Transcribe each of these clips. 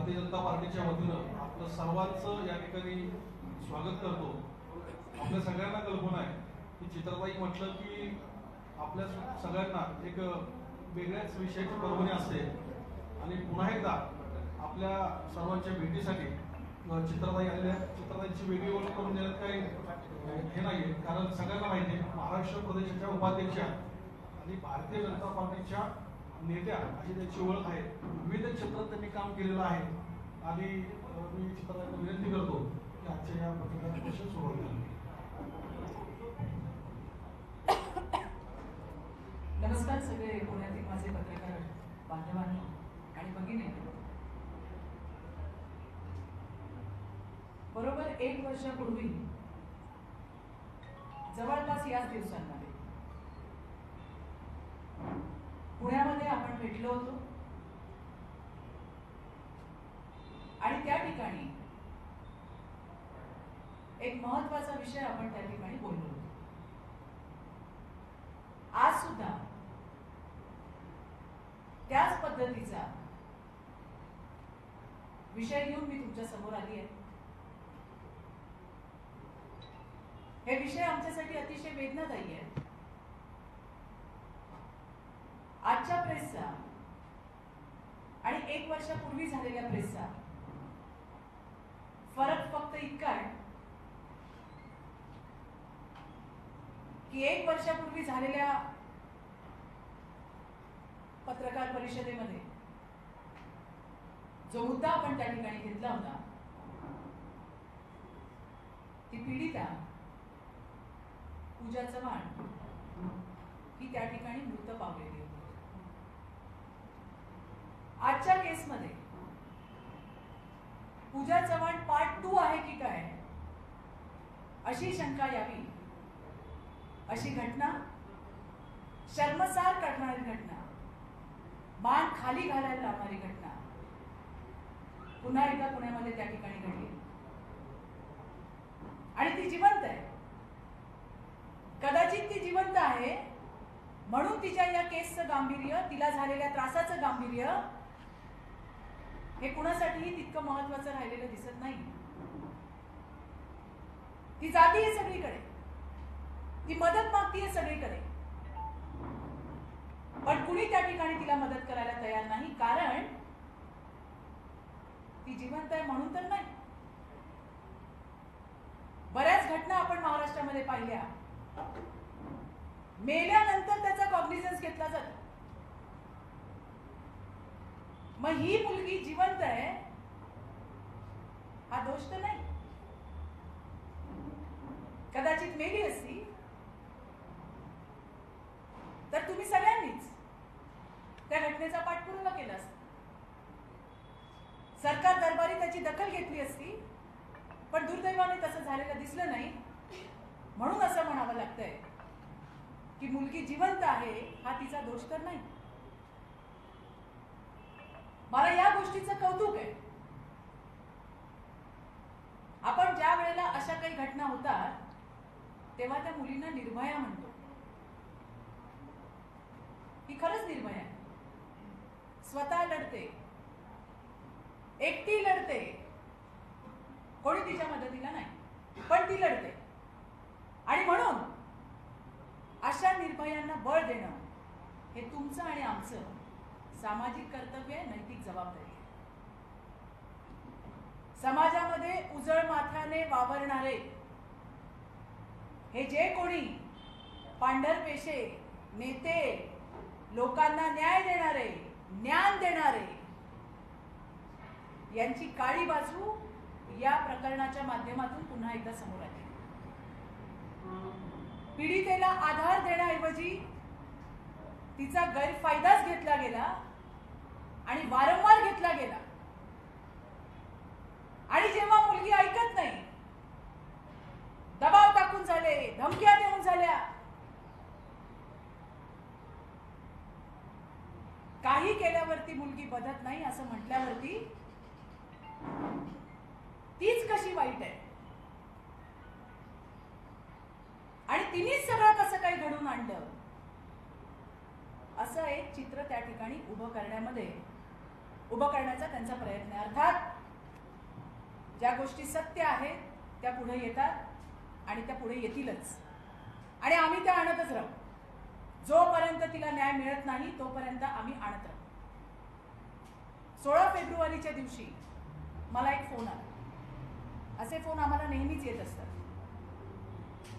भारतीय जनता पार्टीच्या वतीनं आपलं सर्वांचं या ठिकाणी स्वागत करतो। आपल्या सगळ्यांना कल्पना आहे की चित्राताई म्हटलं की आपल्या सगळ्यांना एक वेगळ्याच विषयाची पर्वणी असते आणि पुन्हा एकदा आपल्या सर्वांच्या भेटीसाठी चित्राताई आल्या। चित्राताईची वेगळी ओळख करून देण्यात काही हे नाही, कारण सगळ्यांना माहिती आहे महाराष्ट्र प्रदेशाच्या उपाध्यक्षा आणि भारतीय जनता पार्टीच्या नेत्या अशी त्यांची ओळख आहे। विविध क्षेत्रात त्यांनी काम केलेलं आहे आणि मी चित्राताईंना विनंती करतो की आजच्या या पत्रकार परिषद सुरू करा। नमस्कार सगळे पुण्यातील माझे पत्रकार बांधवांनो आणि भगिनींनो। बरोबर 1 वर्षापूर्वी जवळपास याच दिवसांमध्ये पुण्यामध्ये आपण भेटलो होतो आणि त्या ठिकाणी एक महत्त्वाचा विषय आपण त्या ठिकाणी बोललो होतो। आज सुद्धा त्याच पद्धतीचा विषय घेऊन मी तुमच्या समोर आली आहे। हे विषय आमच्यासाठी अतिशय वेदनादायी आहे। आजच्या प्रेसचा आणि 1 वर्षापूर्वी झालेल्या प्रेसचा फरक फक्त इतका आहे की 1 वर्षापूर्वी झालेल्या पत्रकार परिषदेमध्ये जो मुद्दा आपण त्या ठिकाणी घेतला होता ती पीडिता पूजा चव्हाण ही त्या ठिकाणी मृत पावलेली होती। आजच्या केस मध्ये पूजा चव्हाण पार्ट 2 आहे की काय अशी शंका यावी अशी घटना, शर्मसार करणारी घटना, मान खाली घालायला लावणारी घटना पुन्हा एकदा पुण्यामध्ये त्या ठिकाणी घडली आणि ती जिवंत आहे। कदाचित ती जिवंत आहे म्हणून तिच्या या केसचं गांभीर्य, तिला झालेल्या त्रासाचं गांभीर्य हे कुणासाठीही तितकं महत्त्वाचं राहिलेलं दिसत नाही। ती जातीये सगळीकडे, ती मदत मागतीये सगळीकडे, पण कुणी त्या ठिकाणी तिला मदत करायला तयार नाही, कारण ती जिवंत आहे म्हणून तर नाही। बऱ्याच घटना आपण महाराष्ट्रामध्ये पाहिल्या मेल्यानंतर त्याचा कॉग्निझन्स घेतला जातो। मग ही मुलगी जिवंत आहे हा दोष तर नाही, कदाचित मेली असती तर तुम्ही सगळ्यांनीच त्या घटनेचा पाठपुरावा केला असता, सरकार दरबारी त्याची दखल घेतली असती, पण दुर्दैवाने तसं झालेलं दिसलं नाही। म्हणून असं म्हणावं लागतंय की मुलगी जिवंत आहे हा तिचा दोष तर नाही। मला या गोष्टीचं कौतुक आहे। आपण ज्या वेळेला अशा काही घटना होतात तेव्हा त्या मुलींना निर्भया म्हणतो। ही खरंच निर्भया आहे, स्वतः लढते, एकटी लढते, कोणी तिच्या मदतीला नाही, पण ती लढते आणि म्हणून अशा निर्भयांना बळ देणं हे तुमचं आणि आमचं सामाजिक कर्तव्य आहे, नैतिक जबाबदारी आहे। समाजामध्ये उजळ माथ्याने वावरणारे हे जे कोणी पांढरपेशे नेते, लोकांना न्याय देणारे, ज्ञान देणारे, यांची काळी बाजू या प्रकरणाच्या माध्यमातून पुन्हा एकदा समोर आली। पीडितेला आधार देण्याऐवजी तिचा गैरफायदाच घेतला गेला आणि वारंवार घेतला गेला आणि जेव्हा मुलगी ऐकत नाही, दबाव टाकून झाले, धमक्या देऊन झाल्या, काही केल्यावरती मुलगी बदलत नाही असं म्हटल्यावरती तीच कशी वाईट आहे आणि तिनेच सगळं कसं काही घडून आणलं असं एक चित्र त्या ठिकाणी उभं करण्यामध्ये उभं करण्याचा त्यांचा प्रयत्न आहे। अर्थात ज्या गोष्टी सत्य आहेत त्या पुढे येतात आणि त्या पुढे येतीलच आणि आम्ही त्या आणतच राहू। जोपर्यंत तिला न्याय मिळत नाही तोपर्यंत आम्ही आणत राहू। 16 फेब्रुवारीच्या दिवशी मला एक फोन आला। असे फोन आम्हाला नेहमीच येत असतात।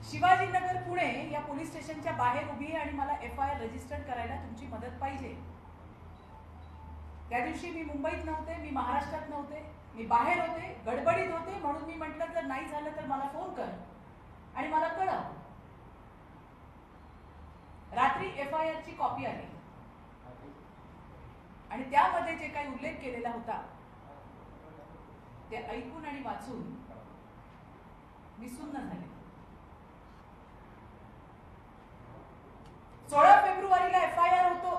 शिवाजी नगर पुणे या पोलीस स्टेशनच्या बाहेर उभी आहे आणि मला FIR रजिस्टर करायला तुमची मदत पाहिजे। त्या दिवशी मी मुंबईत नव्हते, मी महाराष्ट्रात नव्हते, मी बाहेर होते, गडबडीत होते, म्हणून मी म्हटलं जर नाही झालं तर मला फोन कर आणि मला कळव। रात्री FIR ची कॉपी आली आणि त्यामध्ये जे काही उल्लेख केलेला होता ते ऐकून आणि वाचून मी सुन्न झाले। 16 फेब्रुवारीला FIR होतो।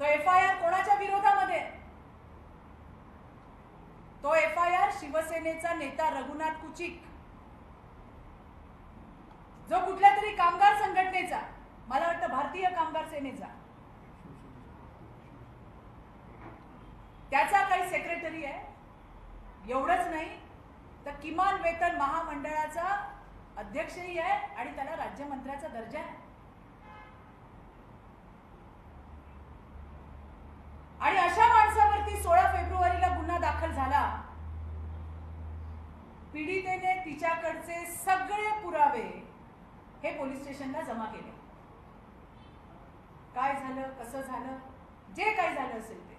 तो FIR कोणाच्या विरोधामध्ये? तो FIR शिवसेनेचा नेता रघुनाथ कुचिक, जो कुठल्या तरी कामगार संघटनेचा, मला वाटतं भारतीय कामगार सेनेचा, त्याचा काही सेक्रेटरी आहे। एवढंच नाही तर किमान वेतन महामंडळाचा अध्यक्षही आहे आणि त्याला राज्यमंत्र्याचा दर्जा आहे। आणि अशा माणसावरती 16 फेब्रुवारीला गुन्हा दाखल झाला। पीडितेने तिच्याकडचे सगळे पुरावे हे पोलीस स्टेशनला जमा केले। काय झालं, कसं झालं, जे काही झालं असेल ते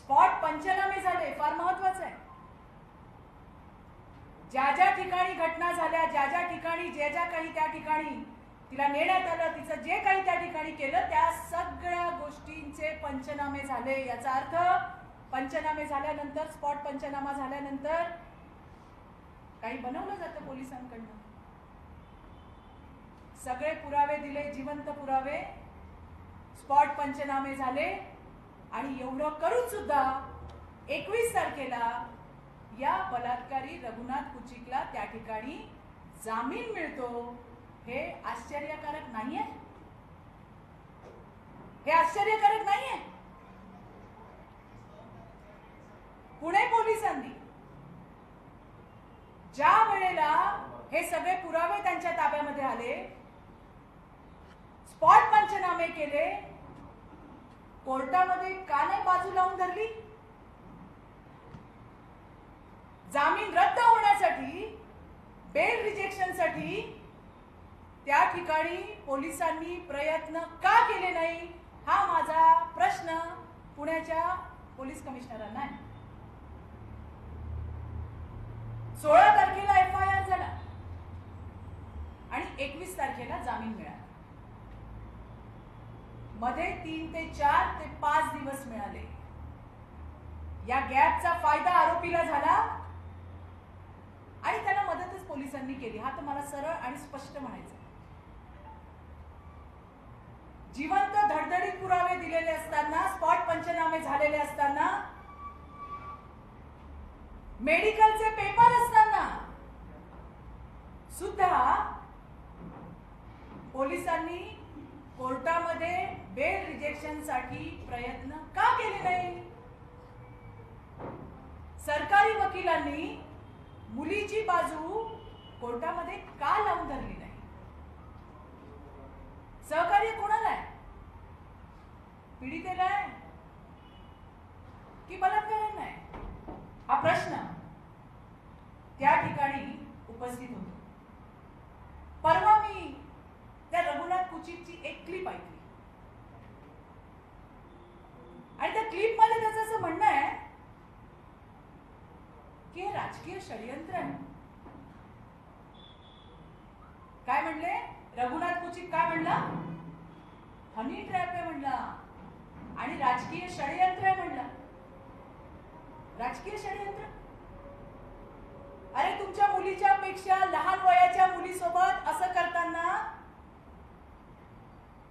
स्पॉट पंचनामे झाले। फार महत्त्वाचं आहे। ज्या ज्या ठिकाणी घटना झाल्या, ज्या ज्या ठिकाणी जे ज्या काही त्या ठिकाणी तिला नेण्यात आलं, तिचं जे काही त्या ठिकाणी केलं, त्या सगळ्या गोष्टींचे पंचनामे झाले। याचा अर्थ पंचनामे झाल्यानंतर, स्पॉट पंचनामा झाल्यानंतर काही बनवलं जातं पोलिसांकडून। सगळे पुरावे दिले, जिवंत पुरावे, स्पॉट पंचनामे झाले आणि एवढं करून सुद्धा 21 तारखेला या बलात्कारी रघुनाथ कुचिकला त्या ठिकाणी जामीन मिळतो। हे आश्चर्यकारक नाहीये? हे आश्चर्यकारक नाहीये? पुणे पोलिसांनी ज्या वेळेला हे सगळे पुरावे त्यांच्या ताब्यामध्ये आले, स्पॉट पंचनामे केले, कोर्टामध्ये का नाही बाजू लावून धरली? जामीन रद्द होण्यासाठी, बेल रिजेक्शनसाठी त्या ठिकाणी पोलिसांनी प्रयत्न का केले नाही, हा माझा प्रश्न पुण्याच्या पोलीस कमिशनरांना आहे। 16 तारखेला FIR झाला आणि 21 तारखेला जामीन मिळाला। मध्ये 3 ते 4 ते 5 दिवस मिळाले। या गॅपचा फायदा आरोपीला झाला आणि त्याला मदतच पोलिसांनी केली। हा तर मला सरळ आणि स्पष्ट म्हणायचं। जिवंत धडधडीत पुरावे दिलेले असताना, स्पॉट पंचनामे झालेले असताना, मेडिकलचे पेपर असताना सुद्धा पोलिसांनी कोर्टामध्ये बेल रिजेक्शनसाठी प्रयत्न का केले नाही? सरकारी वकिलांनी मुलीची बाजू कोर्टामध्ये का लावून धरली नाही? सहकार्य कोणाला आहे? पीडितेला आहे की बलात्काऱ्यांना आहे? हा प्रश्न त्या ठिकाणी उपस्थित होतो। परवा मी त्या रघुनाथ कुचिकची एक क्लिप ऐकली आणि त्या क्लिपमध्ये त्याचं असं म्हणणं आहे की हे राजकीय षडयंत्र आहे। काय म्हणले रघुनाथ कुचिक? काय म्हणला? हनी ट्रॅप आहे म्हणला आणि राजकीय षडयंत्र आहे म्हणला। राजकीय षडयंत्र? अरे तुमच्या मुलीच्या पेक्षा लहान वयाच्या मुलीसोबत असं करताना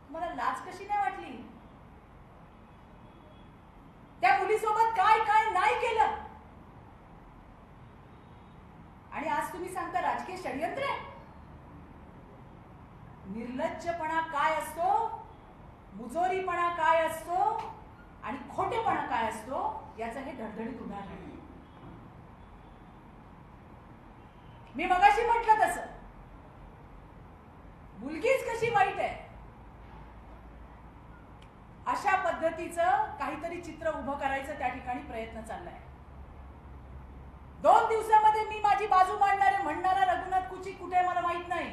मला लाज कशी नाही वाटली? त्या मुलीसोबत काय काय नाही केलं आणि आज तुम्ही सांगता राजकीय षडयंत्र आहे? निर्लज्जपणा काय असतो, फुजोरीपणा काय असतो आणि खोटेपणा काय असतो याचं हे धडधडीत उदाहरण आहे। मी मगाशी म्हटलं तसं मुलगीच कशी वाईट आहे अशा पद्धतीचं काहीतरी चित्र उभं करायचं त्या ठिकाणी प्रयत्न चाललाय। 2 दिवसांमध्ये मी माझी बाजू मांडणारे म्हणणारा रघुनाथ कुचिक कुठे मला माहित नाही।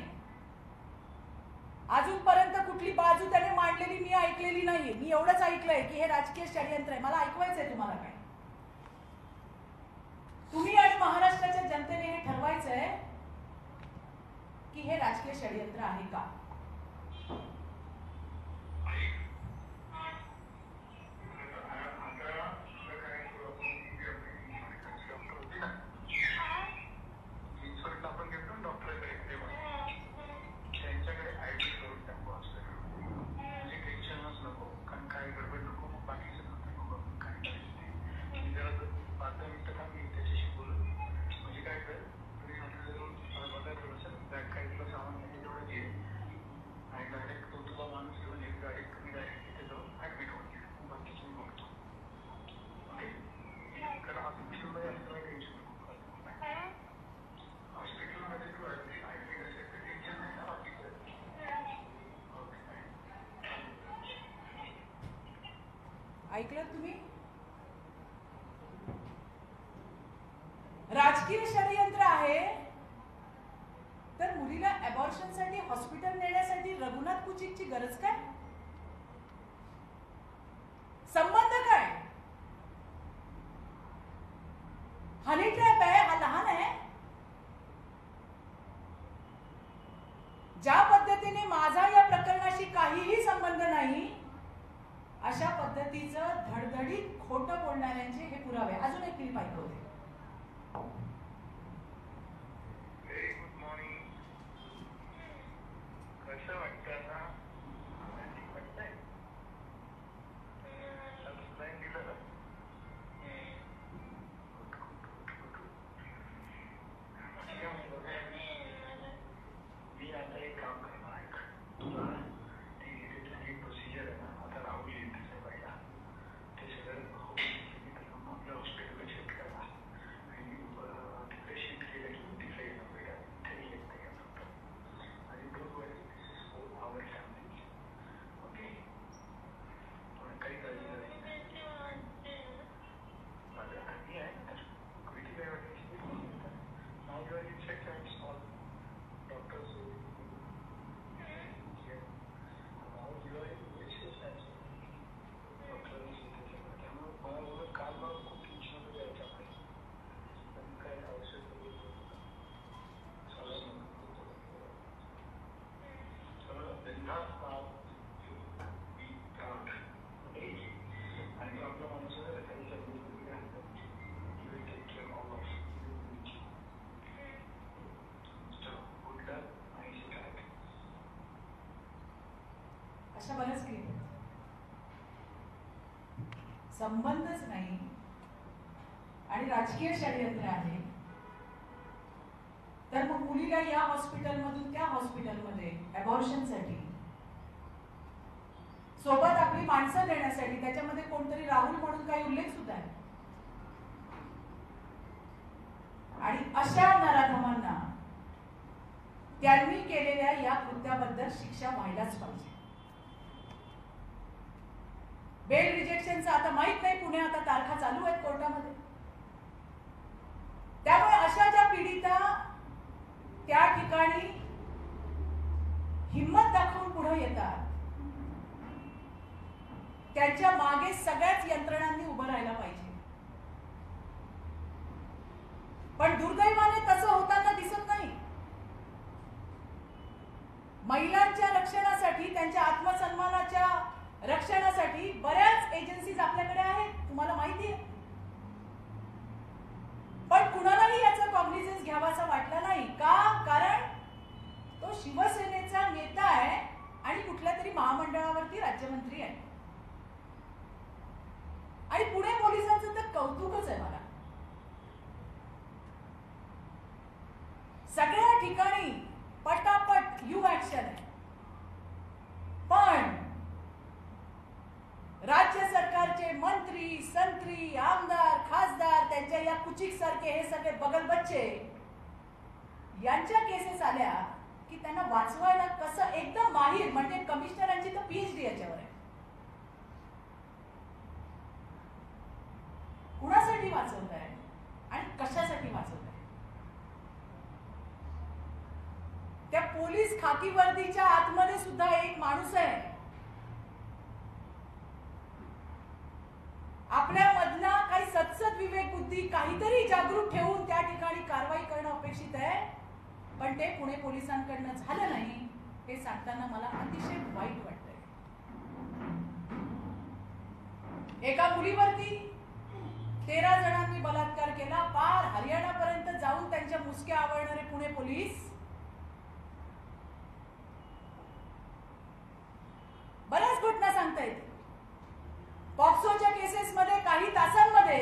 अजूनपर्यंत कुठली बाजू त्याने मांडलेली मी ऐकलेली नाहीये। मी एवढंच ऐकलंय की हे राजकीय षडयंत्र आहे। मला ऐकवायचंय तुम्हाला काय, तुम्ही आणि महाराष्ट्राच्या जनतेने हे ठरवायचंय की हे राजकीय षडयंत्र आहे का। ऐकलं तुम्ही, राजकीय षडयंत्र आहे। तर मुलीला अबॉर्शन साठी हॉस्पिटल नेण्यासाठी रघुनाथ कुचिकची गरज काय, संबंध काय? हनी ट्रॅप आहे हा, लहान आहे। ज्या पद्धतीने माझा या प्रकरणाशी काहीही संबंध नाही अशा पद्धतीचं धडधडीत खोटं बोलणाऱ्यांचे हे पुरावे। अजून एक क्लिप ऐकवते। अशा बऱ्याच क्लिप, संबंधच नाही आणि राजकीय षडयंत्र आहे। तर मग मुलीला या हॉस्पिटलमधून त्या हॉस्पिटलमध्ये अबॉर्शनसाठी सोबत आपली माणसं देण्यासाठी त्याच्यामध्ये कोणतरी राहुल म्हणून काही उल्लेख सुद्धा आहे। आणि अशा नराधमांना त्यांनी केलेल्या या कृत्याबद्दल शिक्षा व्हायलाच पाहिजे। बेल रिजेक्शनचं आता माहित नाही, पुणे आता तारखा चालू आहेत कोर्टामध्ये, त्यामुळे अशा ज्या पीडिता त्या ठिकाणी हिंमत दाखवून पुढे येतात त्यांच्या मागे सगळ्याच यंत्रणांनी उभं राहायला पाहिजे। पण दुर्दैवाने तसं होताना दिसत नाही। महिलांच्या रक्षणासाठी, त्यांच्या आत्मसन्मानाच्या रक्षणासाठी बऱ्याच एजन्सीज आपल्याकडे आहेत, तुम्हाला माहिती आहे। पण कुणालाही याचा कॉम्प्लिसेन्स घ्यावासा वाटला नाही का, कारण तो शिवसेनेचा नेता आहे आणि कुठल्या तरी महामंडळावरती राज्यमंत्री आहे। आणि पुणे पोलिसांचं तर कौतुकच आहे मला, सगळ्या ठिकाणी पटापट यू ऍक्शन आहे। पण मंत्री संत्री आमदार खासदार या कुचिक सारखे हे सगळे बगल बच्चे यांच्या केसेस आल्या की त्यांना वाचवायला कसं एकदम माहिर म्हणजे कमिशनरांची तर पीएचडी याच्यावर आहे. कुणासाठी वाचवत आहे आणि कशासाठी वाचवत आहे? त्या पोलीस खाकी वर्दीच्या आतमध्ये सुद्धा एक माणूस आहे. आपल्यामधला काही सत्सत विवेक बुद्धी काहीतरी जागरूक ठेवून त्या ठिकाणी कारवाई करणं अपेक्षित आहे, पण ते पुणे पोलिसांकडून झालं नाही हे सांगताना मला अतिशय वाईट वाटतंय. एका मुलीवरती 13 जणांनी बलात्कार केला. पार हरियाणापर्यंत जाऊन त्यांच्या मुसक्या आवडणारे पुणे पोलीस बऱ्याच घटना सांगता येते. पॉक्सोच्या केसेसमध्ये काही तासांमध्ये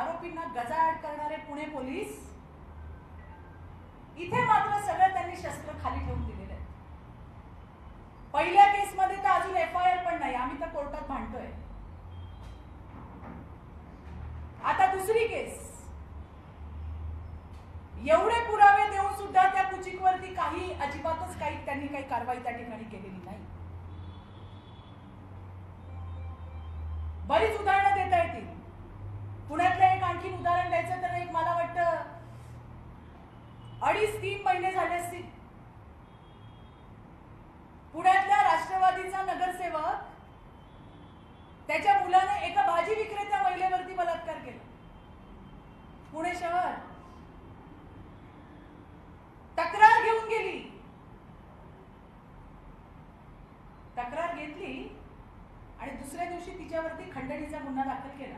आरोपींना गजाआड करणारे पुणे पोलीस, इथे मात्र सगळं त्यांनी शस्त्र खाली ठेवून दिलेलं आहे. पहिल्या केसमध्ये तर अजून FIR पण नाही, आम्ही तर कोर्टात भांडतोय. आता दुसरी केस, एवढे पुरावे देऊन सुद्धा त्या कुचिकवरती काही अजिबातच काही त्यांनी काही कारवाई त्या ठिकाणी केलेली नाही. बरीच उदाहरणं देता येतील. पुण्यातलं एक आणखी उदाहरण द्यायचं तर एक मला वाटतं 2.5-3 महिने झाले असतील, पुण्यातल्या राष्ट्रवादीचा नगरसेवक त्याच्या मुलाने एका भाजी विक्रेत्या महिलेवरती बलात्कार केला. पुणे शहर तक्रार घेऊन गेली, तक्रार घेतली आणि दुसऱ्या दिवशी तिच्यावरती खंडणीचा गुन्हा दाखल केला.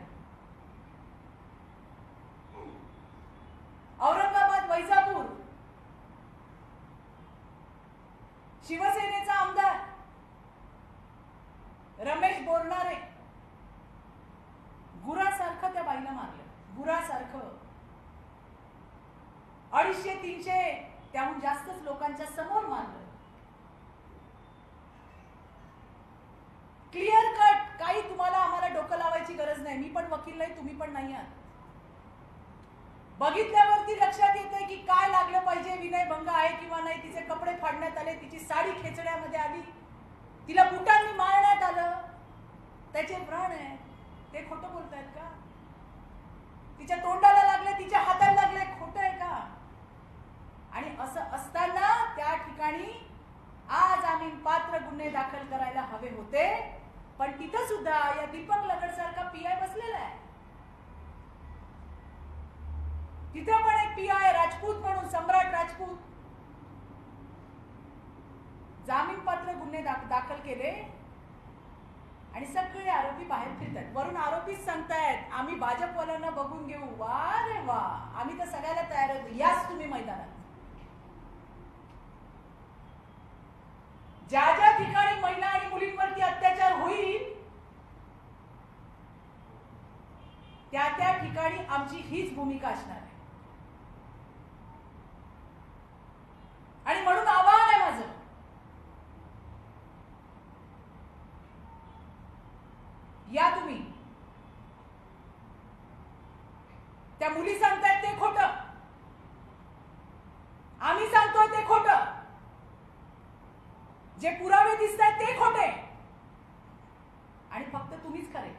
औरंगाबाद वैजापूर, शिवसेनेचा आमदार रमेश बोरणारे गुरासारखं त्या बाईला मारलं. गुरासारखं 250-300 त्याहून जास्तच लोकांच्या समोर मारलं. क्लिअर कट काही तुम्हाला आम्हाला डोकं लावायची गरज नाही. मी पण वकील नाही, तुम्ही पण नाही आहात. बघितल्यावरती लक्षात येते की काय लागलं पाहिजे, विनयभंग आहे किंवा नाही. तिचे कपडे फाडण्यात आले, तिची साडी खेचण्यामध्ये आली, तिला बुटांनी मारण्यात आलं. त्याचे प्राण आहे, ते खोटं बोलतायत का? तिच्या तोंडाला लागले, तिच्या हाताला लागले, खोटं आहे का? आणि असं असताना त्या ठिकाणी आज आम्ही पात्र गुन्हे दाखल करायला हवे होते, पण तिथं सुद्धा या दीपक लगड सारखा PI बसलेला आहे. तिथं पण एक PI राजपूत म्हणून, सम्राट राजपूत, जामीन पात्र गुन्हे दाखल केले आणि सगळे आरोपी बाहेर फिरतात. वरून आरोपीच सांगतायत आम्ही भाजपवाल्यांना बघून घेऊ. वा रे वा, आम्ही तर सगळ्याला तयार होतो. याच तुम्ही मैदानात ज्या ज्या ठिकाणी महिला आणि मुलींवरती अत्याचार होईल त्या त्या ठिकाणी आमची हीच भूमिका असणार आहे. आणि म्हणून आव्हान आहे माझं, या तुम्ही. त्या मुली सांगतायत ते खोटं, आम्ही सांगतोय ते खोटं, जे पुरावे दिसतात ते खोटे, आणि फक्त तुम्हीच खरे.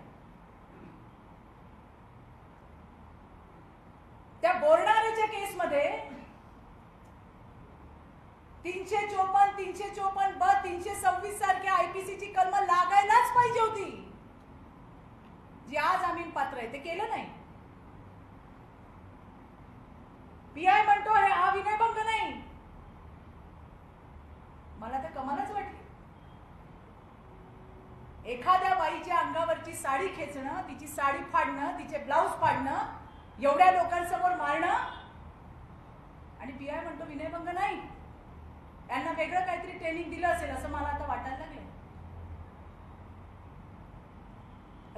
त्या बोरणाऱ्याच्या केसमध्ये 354, 354 ब 326 सारख्या IPCची कलम लागायलाच पाहिजे होती, जी आज आम्ही पात्र आहे. ते केलं नाही. PI म्हणतो हा विनयभंग नाही. मला तर कमालच वाटली. एखाद्या बाईच्या अंगावरची साडी खेचणं, तिची साडी फाडणं, तिचे ब्लाउज फाडणं, एवढ्या लोकांसमोर मारणं, आणि PI म्हणतो विनयभंग नाही. त्यांना वेगळं काहीतरी ट्रेनिंग दिलं असेल असं मला आता वाटायला लागलं.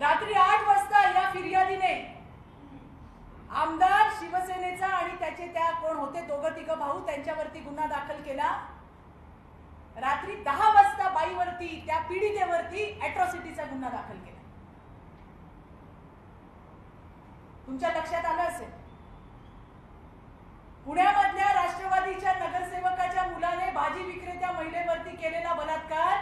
रात्री 8 वाजता या फिर्यादीने आमदार शिवसेनेचा आणि त्याचे त्या कोण होते 2-3 भाऊ त्यांच्यावरती गुन्हा दाखल केला. रात्री 10 वाजता बाईवरती त्या पीडितेवरती अॅट्रॉसिटीचा गुन्हा दाखल केला. तुमच्या लक्षात आलं असेल। पुण्यामधल्या राष्ट्रवादीच्या नगरसेवकाच्या मुलाने भाजी विक्रेत्या महिलेवरती केलेला बलात्कार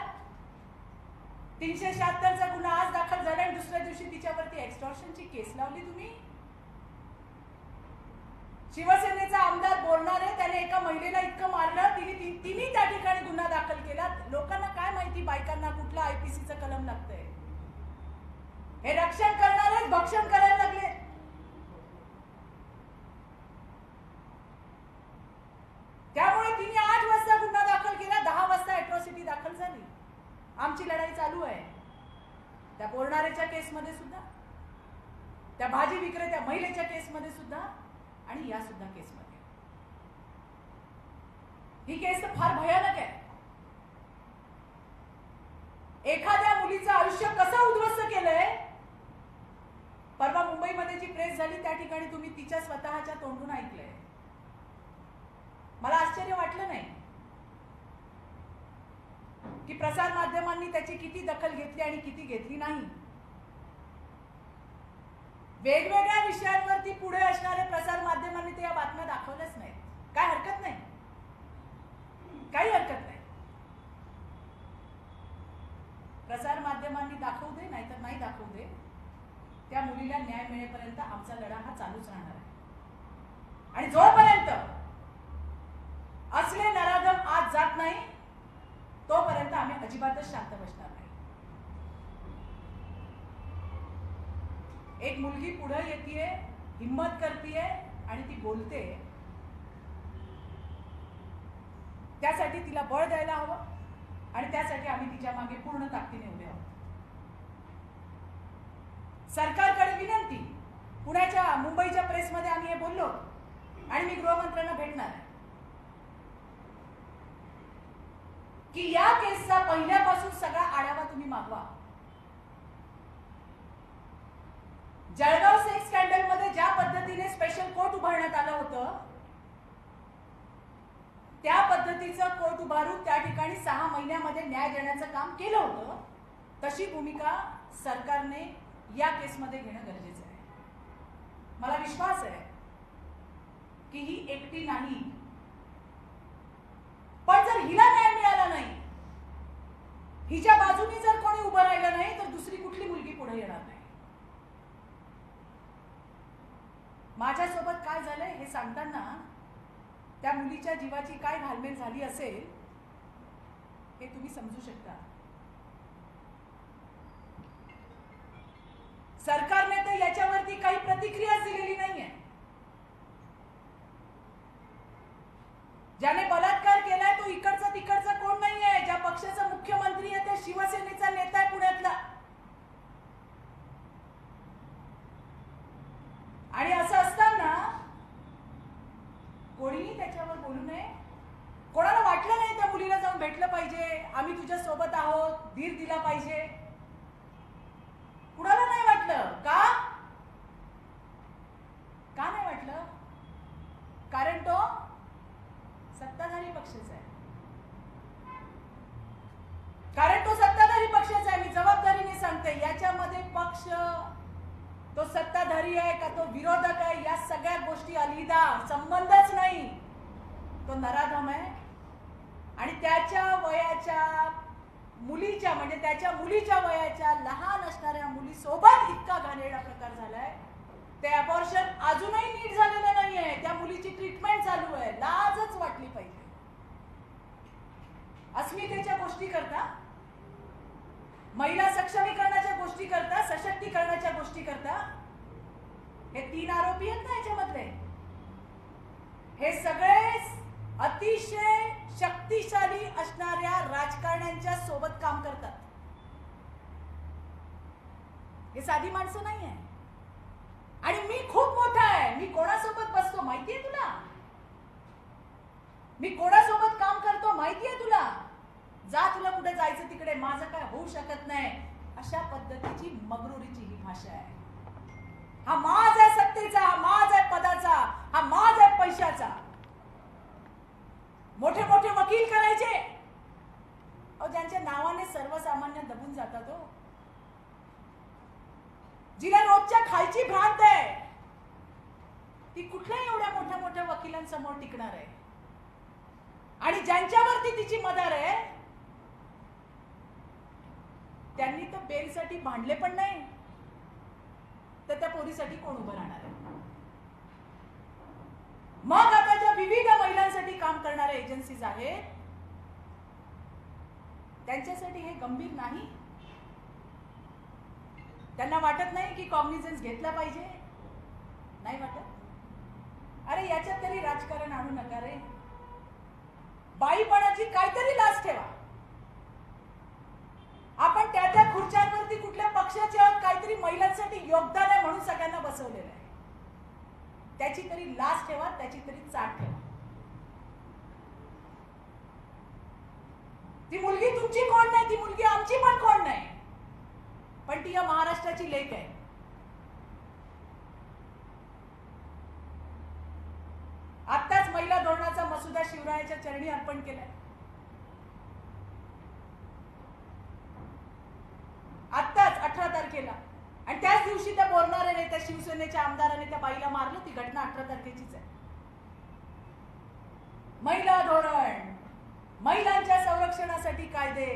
376चा गुन्हा आज दाखल झाला आणि दुसऱ्या दिवशी तिच्यावरती एक्स्टॉर्शनची केस लावली। तुम्ही शिवसेनेचा आमदार बोलणारे त्याने एका महिलेला इतकं मारलं, तिने त्या ठिकाणी गुन्हा दाखल केला। लोकांना काय माहिती बायकांना कुठला आयपीसीचं कलम लागतंय? हे रक्षण करणारेच भक्षण करायला लागले। त्यामुळे तिने 8 वाजता गुन्हा दाखल केला, 10 वाजता अॅट्रॉसिटी दाखल झाली। आमची लढाई चालू आहे त्या बोलणाऱ्याच्या केसमध्ये सुद्धा, त्या भाजी विक्रेत्या महिलेच्या केसमध्ये सुद्धा आणि या सुद्धा केसमध्ये। ही केस तर फार भयानक आहे। एखाद्या मुलीचं आयुष्य कसं उद्ध्वस्त केलंय। परवा मुंबईमध्ये जी प्रेस झाली त्या ठिकाणी तुम्ही तिच्या स्वतःच्या तोंडून ऐकलंय। मला आश्चर्य वाटलं नाही की प्रसार माध्यमांनी त्याची किती दखल घेतली आणि किती घेतली नाही। वेगवेगळ्या विषयांवरती पुढे असणारे प्रसार माध्यमांनी त्या बातम्या दाखवल्याच नाहीत। काय हरकत नाही, काही हरकत नाही। प्रसार माध्यमांनी दाखवू दे नाहीतर नाही दाखवू दे, त्या मुलीला न्याय मिळेपर्यंत आमचा लढा हा चालूच राहणार आहे। आणि जोपर्यंत असले नराधम आज जात नाही तोपर्यंत आम्ही अजिबातच शांत बसणार नाही। एक मुलगी पुढे येते, हिम्मत करते आणि ती बोलते, त्यासाठी तिला बळ द्यायला हवं आणि त्यासाठी आम्ही तिच्या मागे पूर्ण ताकदीने उभे आहोत। सरकारकडे विनंती, पुण्याच्या मुंबईच्या प्रेसमध्ये आम्ही हे बोललो आणि मी गृहमंत्र्यांना भेटणार आहे की या केसचा पहिल्यापासून सगळा आढावा तुम्ही मागवा। जळगाव सेक्स स्कॅन्डल मध्ये ज्या पद्धतीने स्पेशल कोर्ट उभारण्यात आलं होतं त्या पद्धतीचं कोर्ट उभारून त्या ठिकाणी 6 महिन्यामध्ये न्याय देण्याचं काम केलं होतं। तशी भूमिका सरकारने या केसमध्ये घेणं गरजेचं आहे। मला विश्वास आहे की ही एकटी नाही, पण जर हिला न्याय मिळाला नाही, हिच्या बाजूने जर कोणी उभं राहिलं नाही तर दुसरी कुठली मुलगी पुढे येणार नाही। माझ्यासोबत काय झालंय हे सांगताना त्या मुलीच्या जीवाची काय घालमेल झाली असेल हे तुम्ही समजू शकता। सरकारने तर याच्यावरती काही प्रतिक्रियाच दिलेली नाहीये। ज्याने बलात्कार केलाय तो इकडचा तिकडचा कोण नाहीये। ज्या पक्षाचा मुख्यमंत्री आहे त्या शिवसेनेचा नेता आहे पुण्यातला। आणि असं असताना कोणीही त्याच्यावर बोलू नये। कोणाला वाटलं नाही त्या मुलीला जाऊन भेटलं पाहिजे, आम्ही तुझ्या सोबत आहोत, धीर दिला पाहिजे? कुणाला नाही वाटलं का? का नाही वाटलं? कारण तो सत्ताधारी पक्षाचा आहे। कारण तो सत्ताधारी पक्षाचा आहे। मी जबाबदारीने सांगते, याच्यामध्ये पक्ष तो सत्ताधारी आहे का तो विरोधक आहे या सगळ्या गोष्टी अलिदा, संबंधच नाही। तो नराधम आहे आणि त्याच्या वयाच्या मुलीच्या म्हणजे त्याच्या मुलीच्या वयाच्या लहान असणाऱ्या मुलीसोबत इतका घाणेरडा प्रकार झालाय। ते अबॉर्शन अजूनही नीट झालेलं नाहीये। त्या मुलीची ट्रीटमेंट चालू आहे। लाजच वाटली पाहिजे। अस्मितेच्या गोष्टी करता, महिला सक्षमीकरणाच्या गोष्टी करता, सशक्तीकरणाच्या गोष्टी करता हे 3 आरोपी आहेत ना याच्यामधले, हे सगळे अतिशय शक्तिशाली असणाऱ्या राजकारण्यांच्या सोबत काम करतात। हे साधी माणसं नाही आहे। आणि मी खूप मोठा आहे। मी कोणासोबत बसतो माहितीये तुला? मी कोणासोबत काम करतो माहितीये तुला? जा तुला कुठे जायचं तिकडे, माझं काय होऊ शकत नाही। अशा पद्धतीची मगरुरीची ही भाषा आहे। हा माझ आहे सत्तेचा, हा माझ आहे पदाचा, हा माझ आहे पैशाचा। मोठे मोठे वकील करायचे अहो, ज्यांच्या नावाने सर्वसामान्य दबून जातात। जिला रोजच्या खायची भ्रांत आहे ती कुठल्या एवढ्या मोठ्या मोठ्या वकिलांसमोर टिकणार आहे? आणि ज्यांच्यावरती तिची मदार आहे त्यांनी तर बेलसाठी भांडले पण नाही, तर त्या पोरीसाठी कोण उभं राहणार आहे? मग आता ज्या विविध महिलांसाठी काम करणाऱ्या एजन्सीज आहेत त्यांच्यासाठी हे गंभीर नाही? त्यांना वाटत नाही की कॉग्निझन्स घेतला पाहिजे? नाही वाटत? अरे याच्यात तरी राजकारण आणू नका रे. बाईपणाची काहीतरी लाज ठेवा. आपण त्या त्या खुर्च्यांवरती कुठल्या पक्षाचे आहोत, काहीतरी महिलांसाठी योगदान आहे म्हणून सगळ्यांना बसवलेलं आहे. त्याची तरी लाज ठेवा, त्याची तरी चाट ठेवा. ती मुलगी तुमची कोण नाही, ती मुलगी आमची पण कोण नाही, पण ती या महाराष्ट्राची लेख आहे. आत्ताच महिला धोरणाचा मसुदा शिवरायाच्या चरणी अर्पण केलाय. आत्ताच 18 तारखेला, आणि त्याच दिवशी त्या बोलणाऱ्याने, त्या शिवसेनेच्या आमदाराने त्या बाईला मारलं. ती घटना 18 तारखेचीच आहे. महिला धोरण, महिलांच्या संरक्षणासाठी कायदे,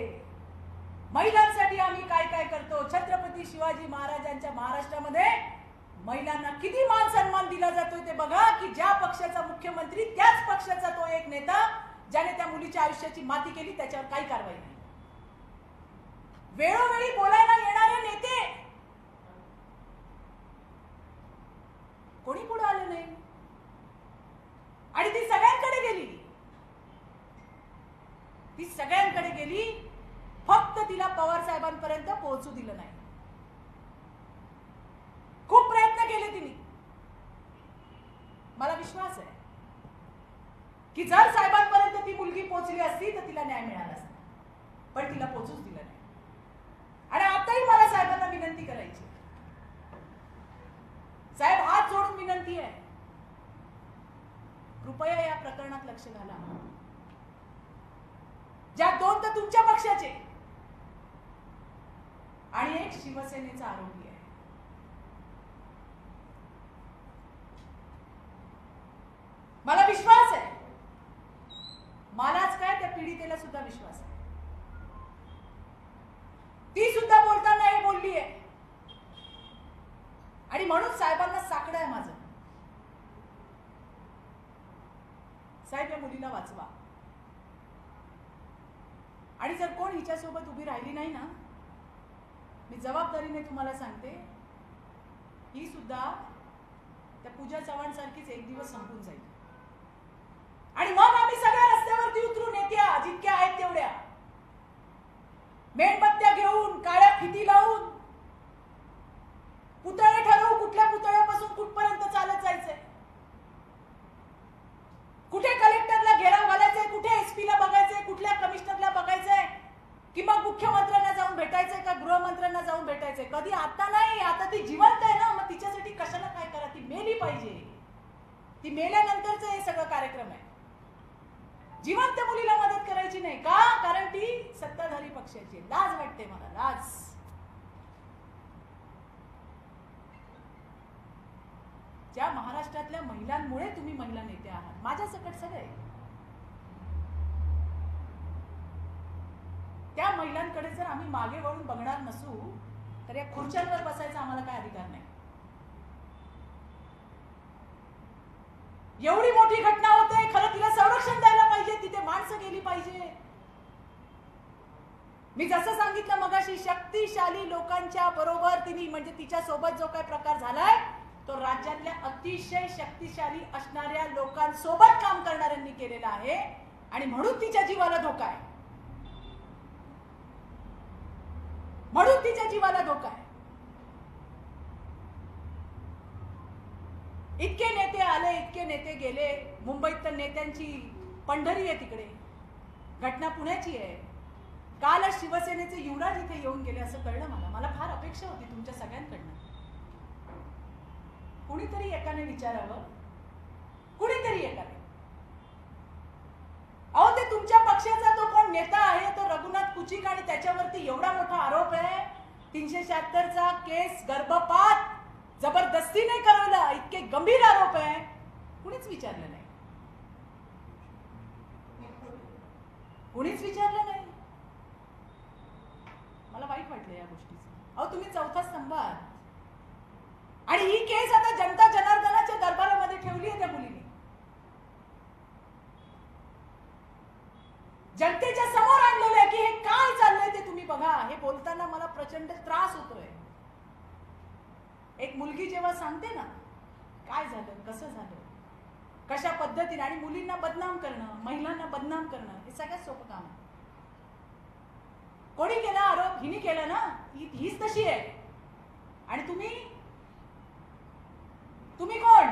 महिलांसाठी आम्ही काय काय करतो, छत्रपती शिवाजी महाराजांच्या महाराष्ट्रामध्ये महिलांना किती मान सन्मान दिला जातोय ते बघा. की ज्या पक्षाचा मुख्यमंत्री त्याच पक्षाचा तो एक नेता ज्याने त्या मुलीच्या आयुष्याची माती केली त्याच्यावर काही कारवाई नाही. वेळोवेळी बोलायला येणारे नेते कोणी पुढे आले नाही, आणि ती सगळ्यांकडे गेली. ती सगळ्यांकडे गेली, फक्त तिला पवार साहेबांपर्यंत पोहोचू दिलं नाही. खूप प्रयत्न केले तिने. मला विश्वास आहे की जर साहेबांपर्यंत ती मुलगी पोहोचली असती तर तिला न्याय मिळाला असता, पण तिला पोहोचूच दिलं नाही. आणि आताही मला साहेबांना विनंती करायची, साहेब हात जोडून विनंती आहे, कृपया या प्रकरणात लक्ष घाला. ज्या दोन तर तुमच्या पक्षाचे आणि एक शिवसेनेचा आरोपी आहे. मला विश्वास आहे, मलाच काय त्या पीडितेला सुद्धा विश्वास आहे. ती सुद्धा बोलताना हे बोलली आहे, आणि म्हणून साहेबांना साकडं आहे माझं. साहेब या मुलीला वाचवा. आणि जर कोण हिच्यासोबत उभी राहिली नाही ना, मी जबाबदारीने तुम्हाला सांगते, ही सुद्धा त्या पूजा चव्हाण सारखीच एक दिवस संपून जाईल. आणि मग आम्ही सगळ्या रस्त्यावरती उतरून येत्या जितक्या आहेत तेवढ्या मेणबत्त्या घेऊन, काळ्या फिती लावून पुतळे ठरवू कुठल्या पुतळ्यापासून कुठपर्यंत चालत जायचंय, कुठे कलेक्टरला घेराव घालायचंय, कुठे एसपीला बघायचंय, कुठल्या कमिशनरला बघायचंय, की मग मुख्यमंत्र्यांना जाऊन भेटायचंय का गृहमंत्र्यांना जाऊन भेटायचंय. कधी आता नाही, आता ती जिवंत आहे ना, मग तिच्यासाठी कशाला काय करा, ती मेली पाहिजे. ती मेल्यानंतरच हे सगळं कार्यक्रम आहे. जिवंत मुलीला मदत करायची नाही का? कारण ती सत्ताधारी पक्षाची. लाज वाटते मला, लाज. ज्या महाराष्ट्रातल्या महिलांमुळे तुम्ही महिला नेते आहात, माझ्या सकट सगळे, त्या महिलांकडे जर आम्ही मागे वळून बघणार नसू तर या खुर्च्यांवर बसायचा आम्हाला काय अधिकार नाही. एवढी मोठी घटना होते, खरं तिला संरक्षण द्यायला पाहिजे, तिथे माणसं गेली पाहिजे. मी जसं सांगितलं मगाशी, शक्तिशाली लोकांच्या बरोबर तिने, म्हणजे तिच्या सोबत जो काही प्रकार झालाय तो राज्यातल्या अतिशय शक्तिशाली असणाऱ्या लोकांसोबत काम करणाऱ्यांनी केलेला आहे, आणि म्हणून तिच्या जीवाला धोका आहे. म्हणून तिच्या जीवाला धोका आहे. इतके नेते आले, इतके नेते गेले. मुंबईत तर नेत्यांची पंढरी आहे. तिकडे घटना पुण्याची आहे. कालच शिवसेनेचे युवराज इथे येऊन गेले असं कळलं मला. मला फार अपेक्षा होती तुमच्या सगळ्यांकडनं. कुणीतरी एकाने विचारावं, कुणीतरी एकाने. अहो ते तुमच्या पक्षाचा तो कोण नेता आहे, तो रघुनाथ कुचिक, आणि त्याच्यावरती एवढा मोठा आरोप आहे. 376चा केस गर्भपात जबरदस्तीने करायला इतके गंभीर आरोप आहे, कुणीच विचारलं नाही, कुणीच विचारलं नाही. मला वाईट वाटलं या गोष्टीचं. अहो तुम्ही चौथा स्तंभ आहात आणि ही केस आता जनता जनार्दनाच्या दरबारामध्ये ठेवली आहे त्या मुलीने. जनतेच्या समोर आणलेलं आहे की हे काय चाललंय ते तुम्ही बघा. हे बोलताना मला प्रचंड त्रास होतोय. एक मुलगी जेव्हा सांगते ना काय झालं, कसं झालं, कशा पद्धतीने, आणि मुलींना बदनाम करणं, महिलांना बदनाम करणं हे सगळ्यात सोपं काम आहे. कोणी केला आरोप? हिने केला ना, हीच तशी आहे. आणि तुम्ही तुम्ही कोण?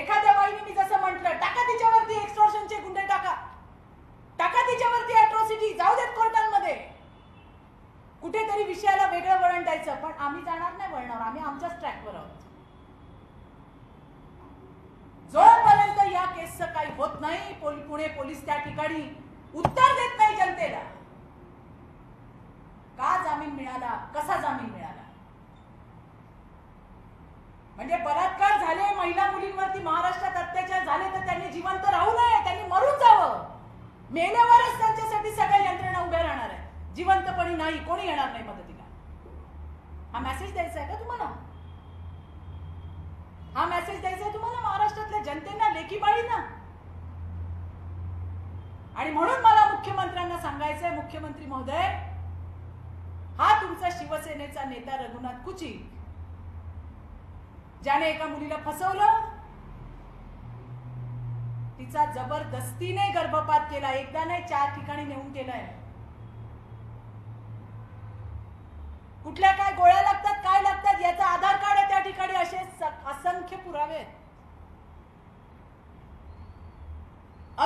एखाद्या बाईने मी जसं म्हटलं टाका तिच्यावरती एक्स्टॉर्शनचे गुन्हे, टाका टाका तिच्यावरती अॅट्रॉसिटी, जाऊ देत कोर्टांमध्ये, कुठेतरी विषयाला वेगळं वळण द्यायचं. पण आम्ही जाणार नाही वळणावर, आम्ही आमच्याच ट्रॅकवर आहोत. जोपर्यंत या केसचं काही होत नाही, पुणे पोलीस त्या ठिकाणी उत्तर देत नाही जनतेला. का जामीन मिळाला, कसा जामीन मिळाला, म्हणजे बलात्कार झाले महिला मुलींवरती महाराष्ट्रात अत्याचार झाले तर त्यांनी जिवंत राहू नये, त्यांनी मरून जावं. मेल्यावरच त्यांच्यासाठी सगळ्या यंत्रणा उभ्या राहणार आहे, जिवंतपणी नाही, कोणी येणार नाही मदतीला. हा मेसेज द्यायचा आहे का तुम्हाला? हा मेसेज द्यायचा आहे तुम्हाला महाराष्ट्रातल्या जनतेला, लेखीबाळींना. आणि म्हणून मला मुख्यमंत्र्यांना सांगायचंय, मुख्यमंत्री महोदय, हा तुमचा शिवसेनेचा नेता रघुनाथ कुचिक, ज्याने एका मुलीला फसवलं, तिचा जबरदस्तीने गर्भपात केला, एकदा नाही 4 ठिकाणी नेऊन केलाय. कुठल्या काय गोळ्या लागतात, काय लागतात याचा आधार कार्ड आहे त्या ठिकाणी, असे असंख्य पुरावे आहेत,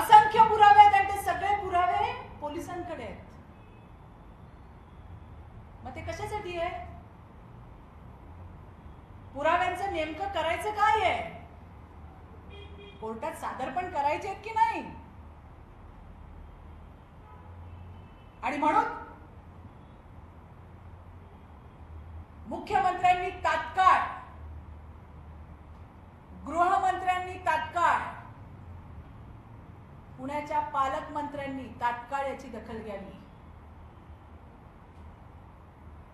असंख्य पुरावे आहेत. आणि ते सगळे पुरावे पोलिसांकडे आहेत. मग ते कशासाठी आहे? पुराव्यांचं नेमकं करायचं काय आहे? कोर्टात सादर पण करायचे आहेत की नाही? आणि म्हणून मुख्यमंत्र्यांनी तात्काळ, गृहमंत्र्यांनी तात्काळ, पुण्याच्या पालकमंत्र्यांनी तात्काळ याची दखल घ्यावी.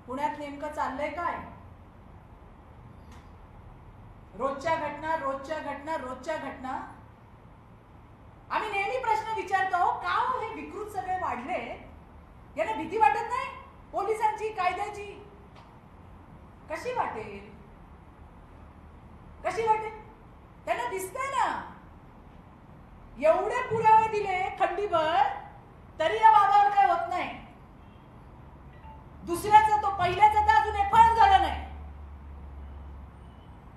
पुण्यात नेमकं चाललंय काय? रोजच्या घटना, रोजच्या घटना, रोजच्या घटना. आम्ही नेहमी प्रश्न विचारतो, का हे विकृत सगळे वाढले, याला भीती वाटत नाही पोलिसांची, कायद्याची? कशी वाटेल, कशी वाटेल? त्यांना दिसतंय ना, एवढे पुरावे दिले खंडीभर तरी या बाबावर काय होत नाही. दुसऱ्याचा, तो पहिल्याचा तर अजून एफआयआर झाला नाही,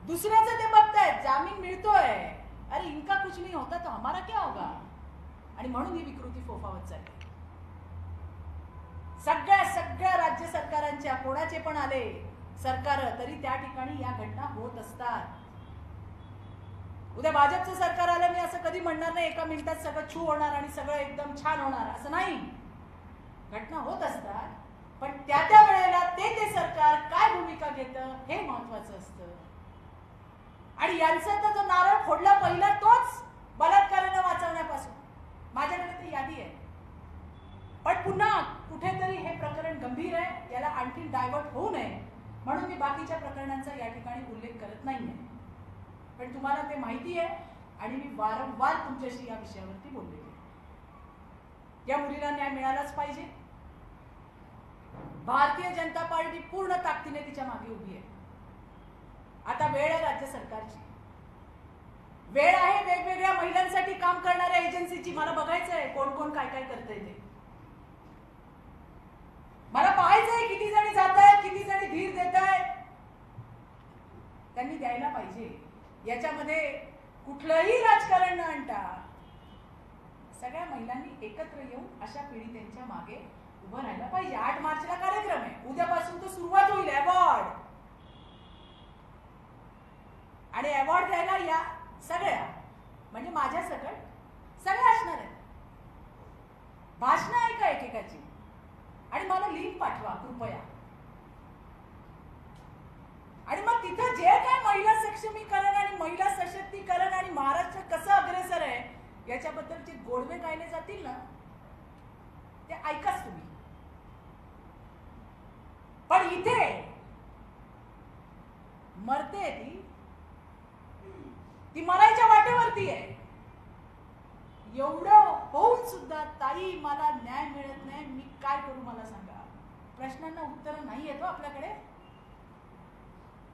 दुसऱ्याचं ते बघतायत जामीन मिळतोय. अरे इनका कुछ नहीं होता तो हमारा क्या होगा. आणि म्हणून ही विकृती फोफावत चालली. सगळ्या सगळ्या राज्य सरकारांच्या, कोणाचे पण आले सरकार तरी त्या ठिकाणी या घटना होत असतात. उद्या भाजपचं सरकार आलं, मी असं कधी म्हणणार नाही एका मिनिटात सगळं छू होणार आणि सगळं एकदम छान होणार, असं नाही. घटना होत असतात, पण त्या त्या वेळेला ते सरकार काय भूमिका घेतं हे महत्वाचं असतं. आणि यांचा तर जो नारळ फोडला पहिला तोच, बलात्कारानं वाचवण्यापासून. माझ्याकडे ती यादी आहे, पण पुन्हा कुठेतरी हे प्रकरण गंभीर आहे, याला आणखी डायव्हर्ट होऊ नये म्हणून मी बाकीच्या प्रकरणांचा या ठिकाणी उल्लेख करत नाहीये. पण तुम्हाला ते माहिती आहे आणि मी वारंवार तुमच्याशी या विषयावरती बोलले. या मुलीला न्याय मिळालाच पाहिजे. भारतीय जनता पार्टी पूर्ण ताकदीने तिच्या मागे उभी आहे. आता वेळ आहे राज्य सरकारची, वेळ आहे वेगवेगळ्या महिलांसाठी काम करणाऱ्या एजन्सीची. मला बघायचं आहे कोण कोण काय काय करतंय ते, मला पाहायचंय किती जणी जात आहेत, किती जणी धीर देत आहेत. त्यांनी द्यायला पाहिजे. याच्यामध्ये कुठलंही राजकारण न आणता सगळ्या महिलांनी एकत्र येऊन अशा पीडितांच्या मागे उभं राहायला पाहिजे. 8 मार्चला कार्यक्रम आहे, उद्यापासून तो सुरुवात होईल अवॉर्ड. आणि अवॉर्ड द्यायला या सगळ्या, म्हणजे माझ्या सकट सगळ्या असणार आहेत. भाषणं ऐका एकेकाची आणि मला लिंक पाठवा कृपया. इथं जे काही महिला सक्षमीकरण आणि महिला सशक्तीकरण आणि महाराष्ट्र कसं अग्रेसर आहे याच्याबद्दलचे गोडवे गायले जातील ना ते ऐकाच तुम्ही, पण इथे मरते ती मरायच्या वाटेवरती आहे. एवढं होऊन सुद्धा ताई मला न्याय मिळत नाही, मी काय करू मला सांगा. प्रश्नांना उत्तर नाही येतो आपल्याकडे